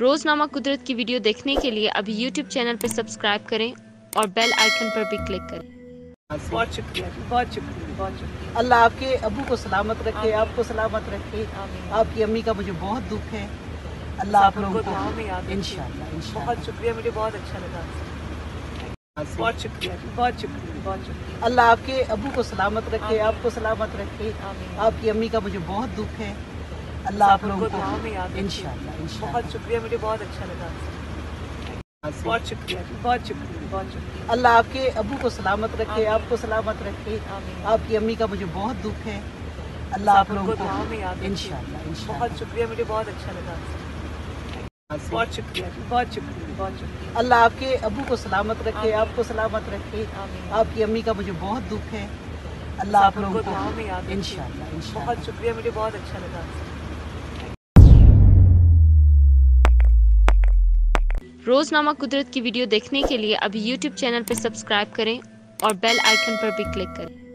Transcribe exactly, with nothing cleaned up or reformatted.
रोज़नामा कुदरत की वीडियो देखने के लिए अभी YouTube चैनल पर सब्सक्राइब करें और बेल आइकन पर भी क्लिक करें। बहुत शुक्रिया, बहुत शुक्रिया, बहुत शुक्रिया। अल्लाह आपके अबू को सलामत रखे, आपको सलामत रखे। आपकी अम्मी का मुझे बहुत दुख है। अल्लाह आप लोगों को इंशाअल्लाह। बहुत शुक्रिया, मुझे बहुत अच्छा लगा। बहुत शुक्रिया, बहुत शुक्रिया, बहुत शुक्रिया। अल्लाह आपके अबू को सलामत रखे, आपको सलामत रखे। आपकी अम्मी का मुझे बहुत दुख है। अल्लाह आप लोगों को इंशाअल्लाह। बहुत शुक्रिया, मुझे बहुत अच्छा लगा। बहुत शुक्रिया, बहुत शुक्रिया, बहुत शुक्रिया। अल्लाह आपके अबू को सलामत रखे, आपको सलामत रखे। आपकी अम्मी का मुझे बहुत दुख है। अल्लाह आप लोगों को इंशाअल्लाह। बहुत शुक्रिया, मुझे बहुत अच्छा लगा। बहुत शुक्रिया, बहुत शुक्रिया, बहुत शुक्रिया। अल्लाह आपके अबू को सलामत रखे, आपको सलामत रखे। आपकी अम्मी का मुझे बहुत दुख है। अल्लाह आप लोगों को इंशाअल्लाह। बहुत शुक्रिया, मुझे बहुत अच्छा लगा। रोज़नामा कुदरत की वीडियो देखने के लिए अभी YouTube चैनल पर सब्सक्राइब करें और बेल आइकन पर भी क्लिक करें।